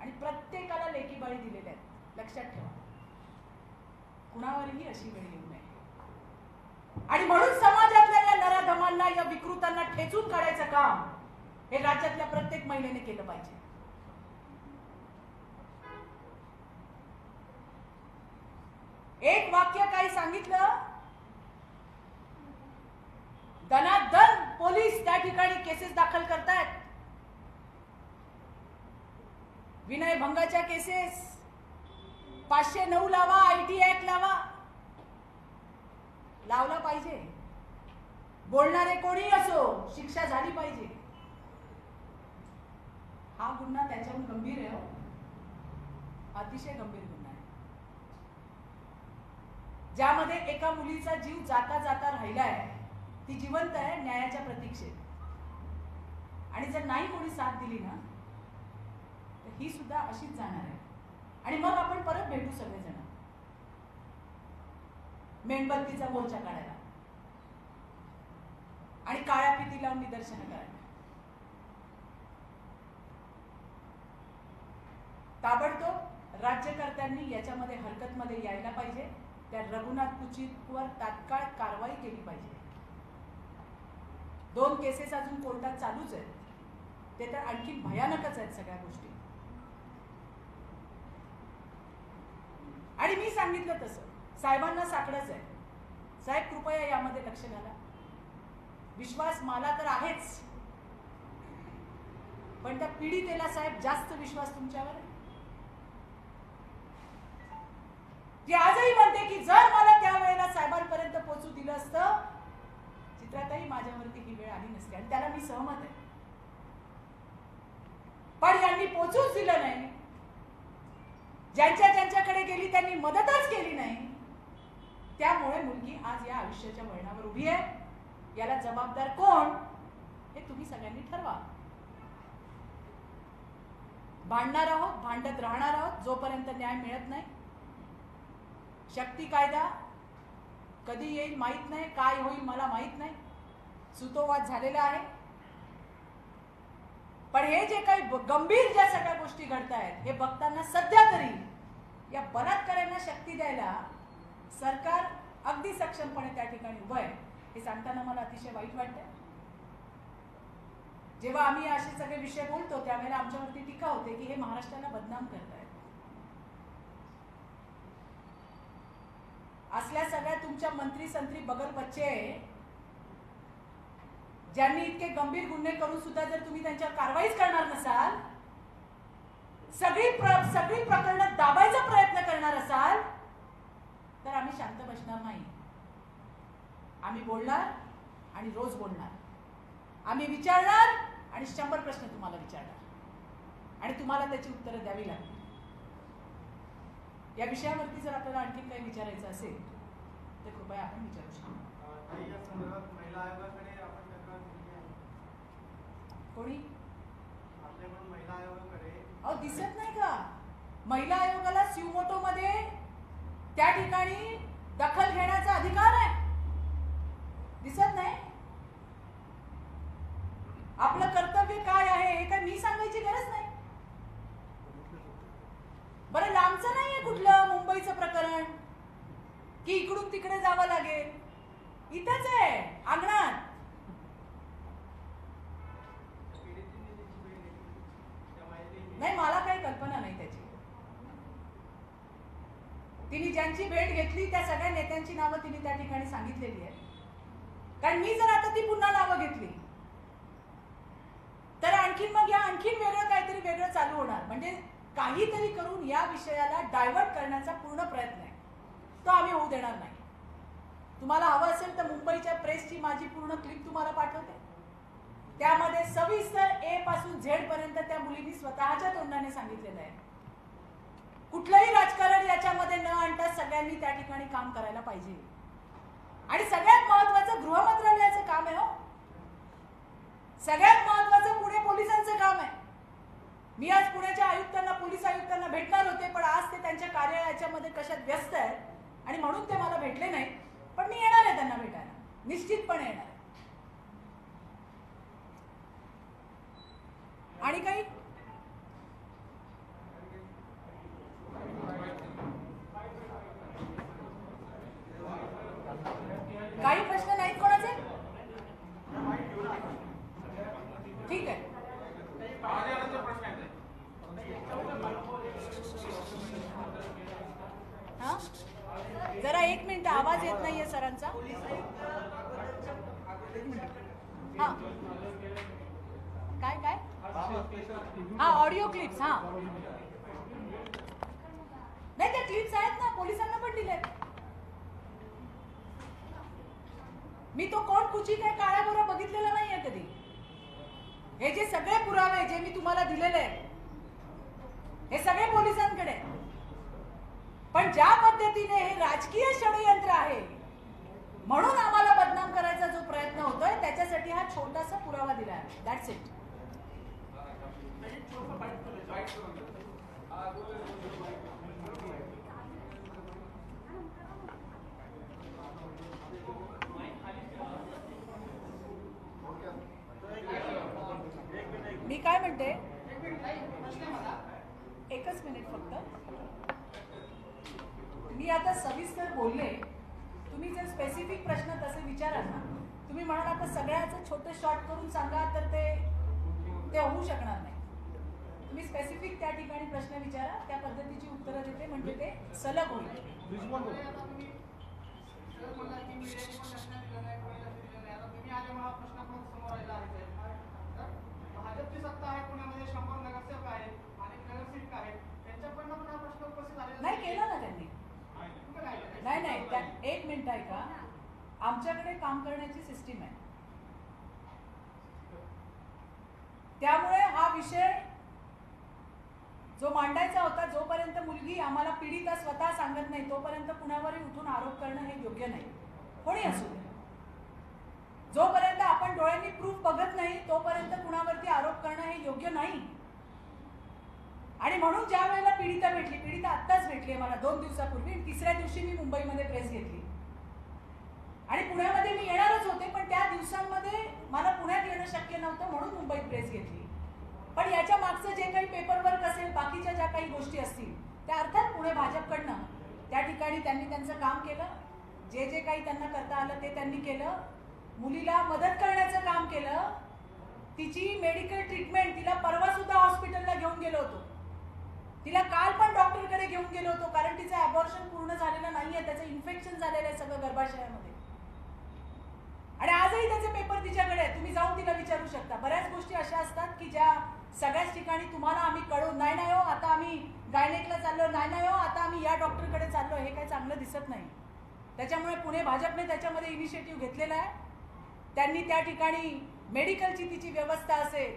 आणि प्रत्येकाला लेकीबाळी दिलेले आहेत, लक्षात ठेवा. कुणावरही अशी वेळ येऊ नये आणि म्हणून समाजातल्या या नराधमांना या विकृतांना ठेचून काढायचं काम हे राज्यातल्या प्रत्येक महिलेने केलं पाहिजे. एक वाक्य काही सांगितलं दनादन पोलीस त्या ठिकाणी केसेस दाखल करतात, विनयभंगाच्या केसेस, 509 लावा, आयटी ऍक्ट लावला पाहिजे. बोलणारे कोणी असो शिक्षा झाली पाहिजे. हा गुन्हा त्याच्याहून गंभीर आहे, अतिशय गंभीर गुन्हा आहे ज्यामध्ये एका मुलीचा जीव जाता जाता राहिलाय. ती जिवंत आहे न्यायाच्या प्रतीक्षेत आणि जर नाही कोणी साथ दिली ना तर ही सुद्धा अशीच जाणार आहे आणि मग आपण परत भेटू सगळेजण मेणबत्तीचा मोर्चा काढायला आणि काळ्या फिती लावून निदर्शनं करायला. ताबडतोब राज्यकर्त्यांनी याच्यामध्ये हरकतमध्ये यायला पाहिजे, त्या रघुनाथ कुचिकवर तात्काळ कारवाई केली पाहिजे. 2 केसेस अजून कोर्टात चालूच आहेत, ते तर आणखी भयानकच आहेत सगळ्या गोष्टी. आणि मी सांगितलं तसं साहेबांना साकडंच आहे. साहेब कृपया यामध्ये लक्ष घाला. विश्वास मला तर आहेच, पण त्या पीडितेला साहेब जास्त विश्वास तुमच्यावर आहे. ती आजही म्हणते की जर मला त्या वेळेला साहेबांपर्यंत पोहोचू दिलं असतं चित्राताई माझ्यावरती ही वेळ आली नसते. आणि त्याला मी सहमत आहे, पण यांनी पोहोचूच दिलं नाही. ज्यांच्या ज्यांच्याकडे गेली त्यांनी मदतच केली नाही, त्यामुळे मुलगी आज या आयुष्याच्या वळणावर उभी आहे. याला जबाबदार कोण हे तुम्ही सगळ्यांनी ठरवा. भांडणार आहोत, भांडत राहणार आहोत जोपर्यंत न्याय मिळत नाही. शक्ती कायदा कधी येईल माहीत नाही, काय होईल मला माहीत नाही, सुतोवाद झालेला आहे. पण हे जे काही गंभीर ज्या सगळ्या गोष्टी घडतायत हे बघताना सध्या तरी या बलात्काऱ्यांना शक्ती द्यायला सरकार अगदी सक्षमपणे त्या ठिकाणी उभं आहे हे सांगताना मला अतिशय वाईट वाटतं. जेव्हा आम्ही असे सगळे विषय बोलतो त्यावेळेला आमच्यावरती टीका होते की हे महाराष्ट्राला बदनाम करतायत. असल्या सगळ्या तुमच्या मंत्री संत्री बगल बच्चे ज्यांनी इतके गंभीर गुन्हे करून सुद्धा जर तुम्ही त्यांच्यावर कारवाईच करणार नसाल, सगळी प्रकरणं दाबायचा प्रयत्न करणार असाल तर आम्ही शांत बसणार नाही. आम्ही बोलणार आणि रोज बोलणार. आम्ही विचारणार आणि 100 प्रश्न तुम्हाला विचारणार आणि तुम्हाला त्याची उत्तरं द्यावी लागतील. या विषयावरती जर आपल्याला आणखी काही विचारायचं असेल तर कृपया आपण विचारू शकतो. कोणी महिला आयोगाकडे अहो दिसत नाही का? महिला आयोगाला शिवमोटो मध्ये त्या ठिकाणी दखल घेण्याचा अधिकार आहे, दिसत नाही? आपलं कर्तव्य काय आहे हे काय मी सांगायची गरज नाही. बरं लांबचं नाहीये कुठलं मुंबईचं प्रकरण की इकडून तिकडे जावं लागेल, इथंच आहे अंगणात. नाही मला काही कल्पना नाही त्याची. तिने ज्यांची भेट घेतली त्या सगळ्या नेत्यांची नावं तिने त्या ठिकाणी सांगितलेली आहेत. कारण मी जर आता ती पुन्हा नावं घेतली तर आणखीन मग या आणखीन वेगळं काहीतरी वेगळं चालू होणार. म्हणजे काहीतरी करून या विषयाला डायव्हर्ट करण्याचा पूर्ण प्रयत्न आहे, तो आम्ही होऊ देणार नाही. तुम्हाला हवं असेल तर मुंबईच्या प्रेसची माझी पूर्ण क्लिप तुम्हाला पाठवते. त्यामध्ये सविस्तर A पासून Z पर्यंत त्या मुलींनी स्वतःच्या तोंडाने सांगितलेलं आहे कुठलंही राजकारण याच्यामध्ये न आणता सगळ्यांनी त्या ठिकाणी काम करायला पाहिजे। आणि सगळ्यात महत्त्वाचं गृह मंत्रालयाचं काम आहे हो, सगळ्यात महत्त्वाचं पुणे पोलिसांचं काम आहे। मी आज पुण्याच्या आयुक्तांना पोलीस आयुक्तांना भेटणार होते, पण आज ते त्यांच्या कार्यालयाच्यामध्ये कशात व्यस्त आहेत आणि म्हणून ते मला भेटले नाही, पण मी येणार आहे त्यांना भेटायला, निश्चितपणे येणार आहे। आणि काही काही प्रश्न नाहीत कोणाचे? ठीक आहे, हाँ जरा एक मिनट, आवाज येत नाहीये सरांचा। हाँ काय काय, हाँ ऑडिओ क्लिप्स, हाँ नाही त्या क्लिप्स आहेत ना, पोलिसांना पण दिलेत। मी तो कोण कुचिक आहे काळा गोरा बघितलेला नाहीये कधी। हे जे सगळे पुरावे जे मी तुम्हाला दिलेले आहेत हे सगळे पोलिसांकडे, पण ज्या पद्धतीने हे राजकीय षडयंत्र आहे म्हणून आम्हाला बदनाम करायचा जो प्रयत्न होतोय त्याच्यासाठी हा छोटासा पुरावा दिला आहे। That's it. मी काय म्हणते, एकच मिनिट फक्त, मी आता सविस्तर बोलले, तुम्ही जर स्पेसिफिक प्रश्न तसे विचारा ना, तुम्ही म्हणाल आता सगळ्याचं छोटं शॉर्ट करून सांगा तर ते होऊ शकणार नाही। तुम्ही स्पेसिफिक त्या ठिकाणी प्रश्न विचारा, त्या पद्धतीची उत्तरं देते म्हणजे ते सलग होईल। भाजपची सत्ता आहे पुण्यामध्ये, 100 नगरसेवक आहेत, अनेक नगरसेविका आहेत, त्यांच्याकडनं पण हा प्रश्न उपस्थित झालेला नाही, केला ना त्यांनी? नाही नाही, एक मिनिट ऐका, आमच्याकडे काम करण्याची सिस्टीम आहे, त्यामुळे हा विषय जो मांडायचा होता, जोपर्यंत मुलगी आम्हाला पीडिता स्वतः सांगत नाही तोपर्यंत कुणावरही उठून आरोप करणं हे योग्य नाही, कोणी असू दे। जोपर्यंत आपण डोळ्यांनी प्रूफ बघत नाही तोपर्यंत कुणावरती आरोप करणं हे योग्य नाही। आणि म्हणून ज्या वेळेला पीडिता भेटली, पीडिता आत्ताच भेटली मला 2 दिवसापूर्वी, तिसऱ्या दिवशी मी मुंबईमध्ये प्रेस घेतली आणि पुण्यामध्ये मी येणारच होते, पण त्या दिवसांमध्ये मला पुण्यात येणं शक्य नव्हतं म्हणून मुंबईत प्रेस घेतली। पण याच्या मागचं जे काही पेपरवर्क असेल, बाकीच्या ज्या काही गोष्टी असतील त्या अर्थात पुणे भाजपकडनं त्या ठिकाणी त्यांनी त्यांचं काम केलं, जे जे काही त्यांना करता आलं ते त्यांनी केलं, मुलीला मदत करण्याचं काम केलं, तिची मेडिकल ट्रीटमेंट, तिला परवा सुद्धा हॉस्पिटलला घेऊन गेलो होतो, तिला काल पण डॉक्टरकडे घेऊन गेलो होतो, कारण तिचं ॲबॉर्शन पूर्ण झालेलं नाही आहे, त्याचं इन्फेक्शन झालेलं आहे सगळं गर्भाशयामध्ये, आणि आजही त्याचे पेपर तिच्याकडे आहे, तुम्ही जाऊन तिला विचारू शकता। बऱ्याच गोष्टी अशा असतात की ज्या सगळ्याच ठिकाणी तुम्हाला आम्ही कळू, नाही नाही हो आता आम्ही गायनेकला चाललो, नाही नाही हो आता आम्ही या डॉक्टरकडे चाललो, हे काही चांगलं दिसत नाही। त्याच्यामुळे पुणे भाजपने त्याच्यामध्ये इनिशिएटिव्ह घेतलेला आहे, त्यांनी त्या ठिकाणी मेडिकलची तिची व्यवस्था असेल,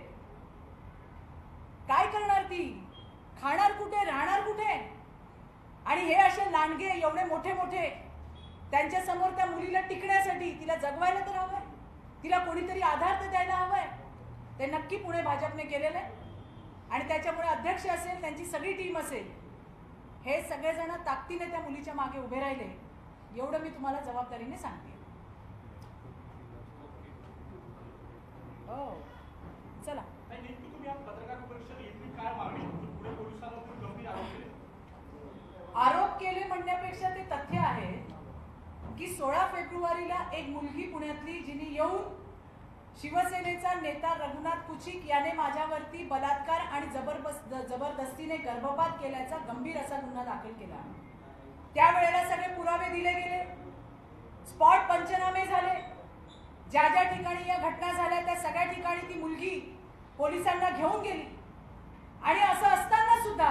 काय करणार ती, खाणार कुठे, राहणार कुठे, आणि हे असे लांडगे एवढे मोठे मोठे त्यांच्या समोर त्या मुलीला टिकण्यासाठी, तिला जगवायला तर हवंय, तिला कोणीतरी आधार तर द्यायला हवाय, ते नक्की पुणे भाजपने केलेलं आहे। आणि त्याच्यामुळे अध्यक्ष असेल, त्यांची सगळी टीम असेल, हे सगळेजण ताकदीने त्या मुलीच्या मागे उभे राहिले, एवढं मी तुम्हाला जबाबदारीने सांगते। हो चला, पत्रकार परिषदेत आरोप केले म्हणण्यापेक्षा ते तथ्य आहे की 16 फेब्रुवारीला एक मुलगी पुण्यातली, जिने येऊन शिवसेनेचा नेता रघुनाथ कुचिक याने माझ्यावरती बलात्कार आणि जबरदस्तीने गर्भपात केल्याचा गंभीर असा गुन्हा दाखल केला। त्यावेळेला सगळे पुरावे दिले गेले, स्पॉट पंचनामे झाले, ज्या ज्या ठिकाणी या घटना झाल्या त्या सगळ्या ठिकाणी ती मुलगी पोलिसांना घेऊन गेली, आणि असं असताना सुद्धा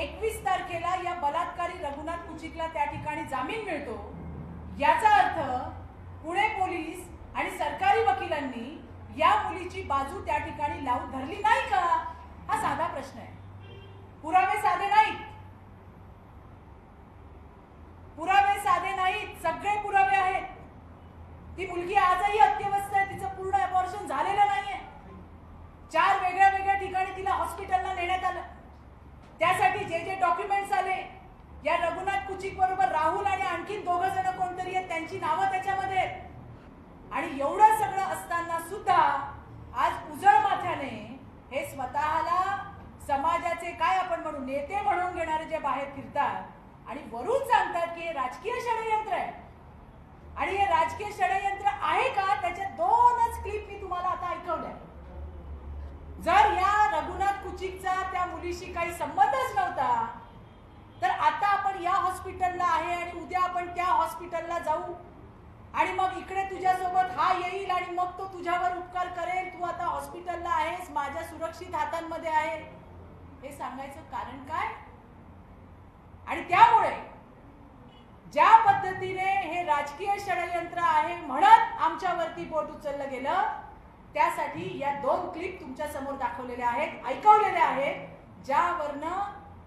21 तारखेला या बलात्कारी रघुनाथ कुचिकला त्या ठिकाणी जामीन मिळतो। याचा अर्थ पुणे पोलीस आणि सरकारी वकिलांनी या मुलीची बाजू त्या ठिकाणी लावून धरली नाही का, हा साधा प्रश्न आहे। पुरावे साधे नाहीत, नाही, सगळे पुरावे आहेत। ती मुलगी आजही अत्यवस्थ आहे, तिचं पूर्ण अबॉर्शन झालेलं नाहीये। चार वेगवेगळ्या ठिकाणी तिला हॉस्पिटलला नेण्यात आलं। त्यासाठी जे जे डॉक्युमेंट्स आले, या रघुनाथ कुचिक बरोबर राहुल आणि आणखी दोघ जण कोणतरी आहेत, त्यांची नावं त्याच्यामध्ये आहेत। आणि एवढं सगळं असताना सुद्धा आज उजळ माथ्याने हे स्वतःला समाजाचे काय आपण म्हणू नेते म्हणून घेणारे जे बाहेर फिरतात आणि वरून सांगतात की हे राजकीय षडयंत्र आहे। आणि हे राजकीय षडयंत्र आहे का, त्याचे दोनच क्लिप मी तुम्हाला आता ऐकवल्या। जर या रघुनाथ कुचिकचा त्या मुलीशी काही संबंधच नव्हता तर आता आपण या हॉस्पिटलला आहे आणि उद्या आपण त्या हॉस्पिटलला जाऊ आणि मग इकडे तुझ्यासोबत हा येईल आणि मग तो तुझ्यावर उपकार करेल। तू आता हॉस्पिटलला आहेस, माझ्या सुरक्षित हातांमध्ये आहे, हे सांगायचं कारण काय? आणि त्यामुळे ज्या पद्धतीने हे राजकीय षडयंत्र आहे म्हणत आमच्यावरती बोट उचललं गेलं, त्यासाठी या दोन क्लिप तुमच्या समोर दाखवलेल्या आहेत, ऐकवलेल्या आहेत, ज्यावरनं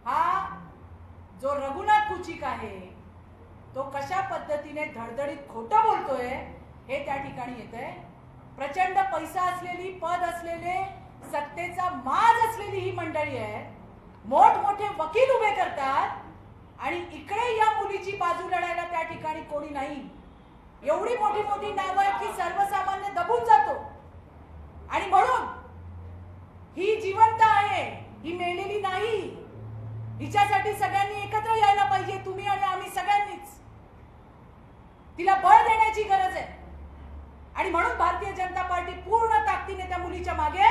हा जो रघुनाथ कुचिक आहे तो कशा पद्धतीने धडधडीत खोटं बोलतोय हे त्या ठिकाणी येतंय। प्रचंड पैसा असलेली, पद असलेले, सत्तेचा माज असलेली ही मंडळी आहे, मोठमोठे वकील उभे करतात आणि इकडे या मुलीची बाजू लढायला त्या ठिकाणी कोणी नाही। एवढी मोठी मोठी नावं आहेत की सर्वसामान्य दबून जातो। आणि म्हणून ही जिवंत आहे, ही मेलेली नाही, हिच्यासाठी सगळ्यांनी एकत्र यायला पाहिजे, तुम्ही आणि आम्ही सगळ्यांनीच। तिला बळ देण्याची गरज आहे आणि म्हणून भारतीय जनता पार्टी पूर्ण ताकदीने त्या मुलीच्या मागे,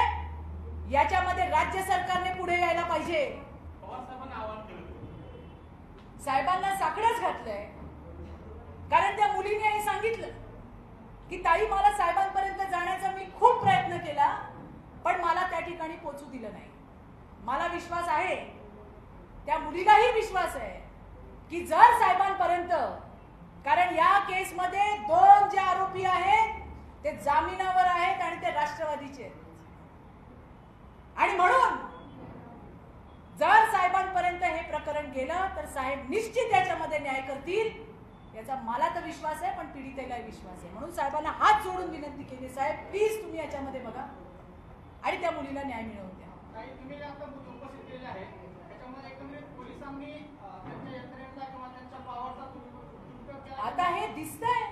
याच्यामध्ये राज्य सरकारने पुढे यायला पाहिजे। साहेबांना साकडच घातलंय, कारण त्या मुलीने हे सांगितलं की ताई मला साहेबांपर्यंत जाण्याचा मी खूप प्रयत्न केला पण मला त्या ठिकाणी पोहोचू दिलं नाही। मला विश्वास आहे, त्या मुलीलाही विश्वास आहे की जर साहेबांपर्यंत, कारण या केसमध्ये दोन जे आरोपी आहेत ते जामिनावर आहेत आणि ते राष्ट्रवादीचे आहेत, आणि म्हणून जर साहेबांपर्यंत हे प्रकरण गेलं तर साहेब निश्चित याच्यामध्ये न्याय करतील, याचा मला तर विश्वास आहे, पण पीडितेलाही विश्वास आहे। म्हणून साहेबांना हात जोडून विनंती केली, साहेब प्लीज तुम्ही याच्यामध्ये बघा आणि त्या मुलीला न्याय मिळवून द्या। आता हे दिसतंय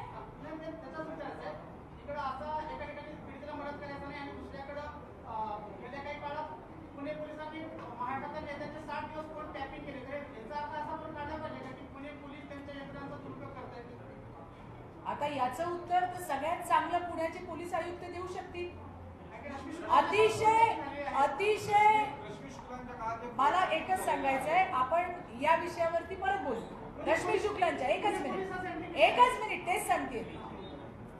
आता याचं उत्तर तर सगळ्यात चांगलं पुण्याचे पोलीस आयुक्त देऊ शकतील। अतिशय अतिशय मला एकच सांगायचंय, आपण या विषयावरती परत बोलू। रश्मी शुक्लांच्या एकच मिनिट तेच सांगते।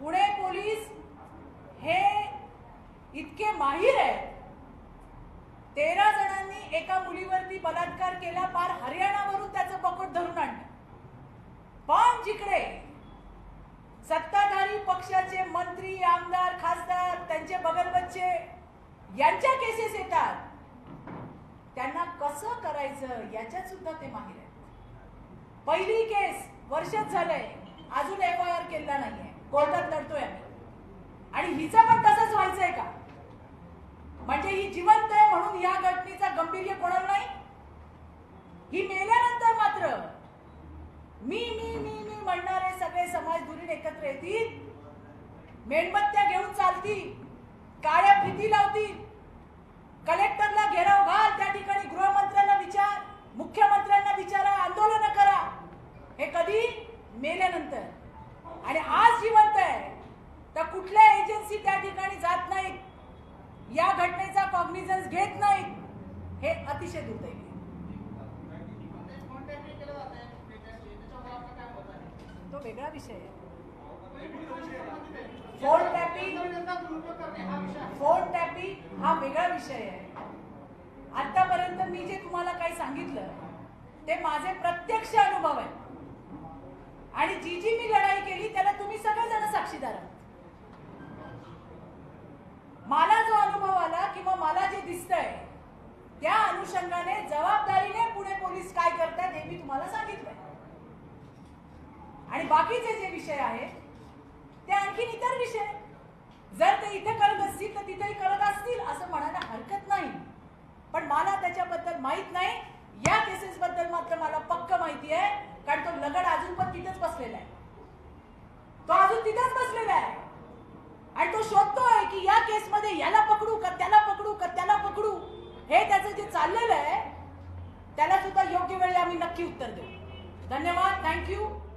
पुणे पोलीस हे इतके माहीर आहेत, 13 जणांनी एका मुलीवरती बलात्कार केला, पार हरियाणावरून त्याचं पकड धरून आणलं। पण जिकडे सत्ताधारी पक्षाचे मंत्री, आमदार, खासदार, त्यांचे बगलबच्चे यांच्या केसेस येतात, त्यांना कसं करायचं याच्यात सुद्धा ते माहिर आहेत। पहिली केस वर्षच झालंय, अजून FIR केलेला नाहीये, कोर्टात लढतोय आम्ही। आणि हिचं पण तसंच व्हायचंय का? म्हणजे ही जिवंत आहे म्हणून या घटनेचा गांभीर्य कोणाला नाही, ही मेल्यानंतर मात्र मी मी मी मी म्हणणारे सगळे समाज दुरीने एकत्र येतील, मेणबत्त्या घेऊन चालतील, काळ्या फिती लावतील, कलेक्टरला घेराव घाल, त्या ठिकाणी गृहमंत्र्यांना विचार, मुख्यमंत्र्यांना विचारा, आंदोलन करा, हे कधी मेल्यानंतर। आणि आज जिवंत आहे तर कुठल्या एजन्सी त्या ठिकाणी जात नाहीत, या घटनेचा कॉग्निझन्स घेत नाहीत, हे अतिशय दुर्दैवी। तो वेगळा विषय आहे, फोन टॅपिंग हा वेगळा विषय आहे। आतापर्यंत मी जे तुम्हाला काही सांगितलं ते माझे प्रत्यक्ष अनुभव आहे आणि जी मी लढाई केली त्याला तुम्ही सगळेजण साक्षीदार आहात। मला जो अनुभव आला किंवा मला जे दिसतंय त्या अनुषंगाने जबाबदारीने पुणे पोलीस काय करतात हे मी तुम्हाला सांगितलं। बाकीचे जे विषय आहेत ते आणखी इतर विषय जर ते इथे करत असतील तर तिथेही करत असतील असं म्हणायला हरकत नाही, पण मला त्याच्याबद्दल माहित नाही. या केसेस बद्दल मात्र मला पक्क माहिती आहे, कारण तो लगड अजून पण तिथेच बसलेला आहे, तो अजून तिथेच बसलेला आहे आणि तो शोधतोय की या केसमध्ये याला पकडू का त्याला पकडू का त्याला पकडू. हे त्याचं जे चाललेलं आहे त्याला सुद्धा योग्य वेळेला आम्ही नक्की उत्तर देऊ. धन्यवाद. थँक्यू.